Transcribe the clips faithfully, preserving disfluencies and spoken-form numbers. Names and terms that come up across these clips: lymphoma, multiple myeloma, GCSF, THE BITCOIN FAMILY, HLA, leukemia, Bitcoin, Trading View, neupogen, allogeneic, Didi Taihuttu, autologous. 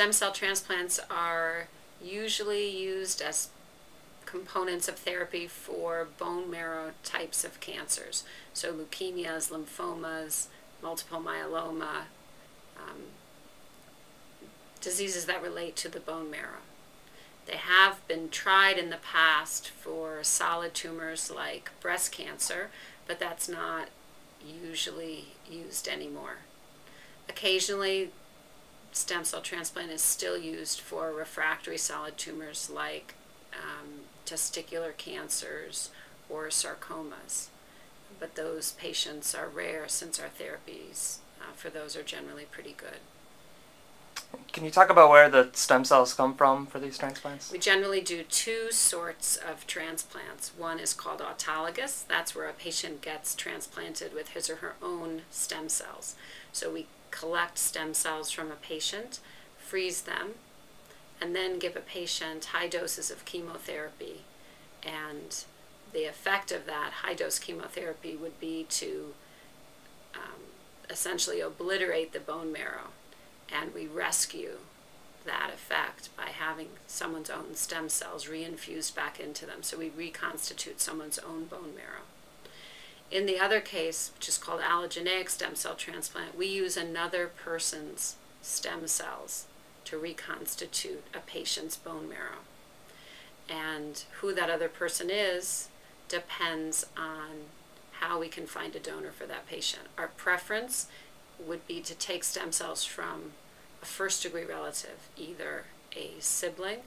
stem cell transplants are usually used as components of therapy for bone marrow types of cancers. So leukemias, lymphomas, multiple myeloma, um, diseases that relate to the bone marrow. They have been tried in the past for solid tumors like breast cancer, but that's not usually used anymore. Occasionally, stem cell transplant is still used for refractory solid tumors like um, testicular cancers or sarcomas, but those patients are rare since our therapies uh, for those are generally pretty good. Can you talk about where the stem cells come from for these transplants? We generally do two sorts of transplants. One is called autologous. That's where a patient gets transplanted with his or her own stem cells. So we collect stem cells from a patient, freeze them, and then give a patient high doses of chemotherapy. And the effect of that high-dose chemotherapy would be to um, essentially obliterate the bone marrow. And we rescue that effect by having someone's own stem cells reinfused back into them. So we reconstitute someone's own bone marrow. In the other case, which is called allogeneic stem cell transplant, we use another person's stem cells to reconstitute a patient's bone marrow. And who that other person is depends on how we can find a donor for that patient. Our preference would be to take stem cells from a first-degree relative, either a sibling,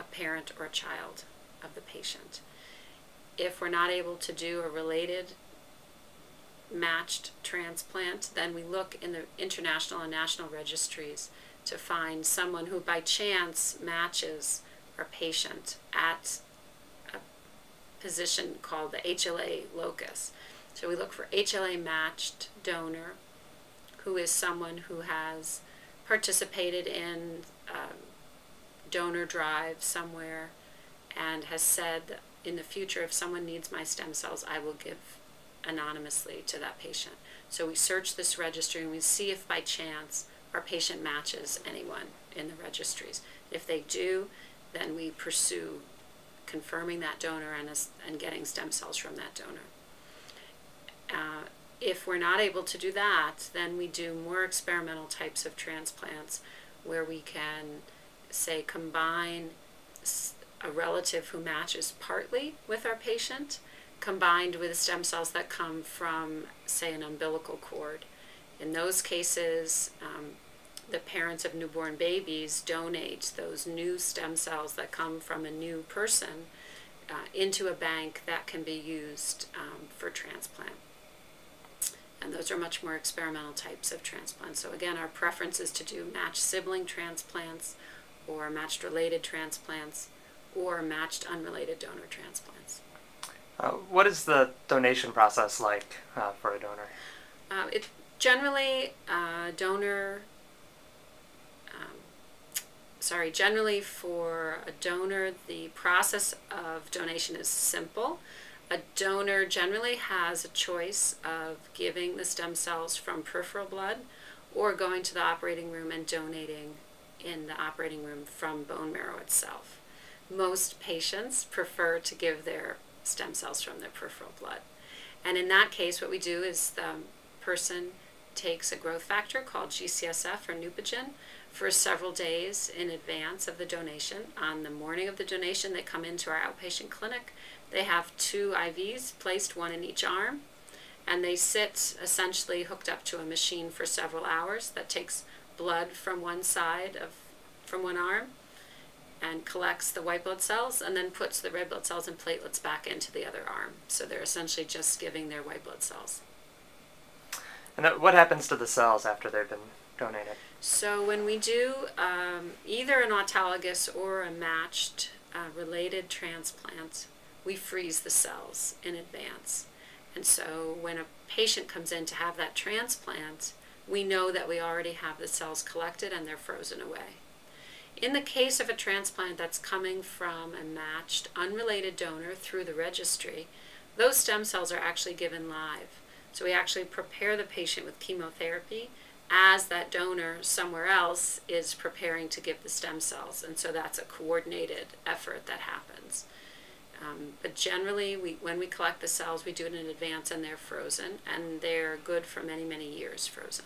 a parent, or a child of the patient. If we're not able to do a related matched transplant, then we look in the international and national registries to find someone who by chance matches our patient at a position called the H L A locus. So we look for H L A-matched donor who is someone who has participated in um, donor drive somewhere and has said that in the future, if someone needs my stem cells, I will give anonymously to that patient. So we search this registry and we see if by chance our patient matches anyone in the registries. If they do, then we pursue confirming that donor and, and getting stem cells from that donor. Uh, If we're not able to do that, then we do more experimental types of transplants where we can, say, combine a relative who matches partly with our patient, combined with stem cells that come from, say, an umbilical cord. In those cases, um, the parents of newborn babies donate those new stem cells that come from a new person uh, into a bank that can be used um, for transplant. And those are much more experimental types of transplants. So again, our preference is to do matched sibling transplants or matched related transplants or matched unrelated donor transplants. Uh, what is the donation process like uh, for a donor? Uh, it generally, uh, donor, um, sorry, generally for a donor, the process of donation is simple. A donor generally has a choice of giving the stem cells from peripheral blood or going to the operating room and donating in the operating room from bone marrow itself. Most patients prefer to give their stem cells from their peripheral blood. And in that case, what we do is the person takes a growth factor called G C S F or neupogen for several days in advance of the donation. On the morning of the donation, they come into our outpatient clinic. They have two I Vs placed, one in each arm, and they sit essentially hooked up to a machine for several hours that takes blood from one side of, from one arm and collects the white blood cells and then puts the red blood cells and platelets back into the other arm. So they're essentially just giving their white blood cells. And that, what happens to the cells after they've been donated? So when we do um, either an autologous or a matched uh, related transplant, we freeze the cells in advance. And so when a patient comes in to have that transplant, we know that we already have the cells collected and they're frozen away. In the case of a transplant that's coming from a matched, unrelated donor through the registry, those stem cells are actually given live. So we actually prepare the patient with chemotherapy as that donor somewhere else is preparing to give the stem cells. And so that's a coordinated effort that happens. Um, but generally, we, when we collect the cells, we do it in advance and they're frozen, and they're good for many, many years frozen.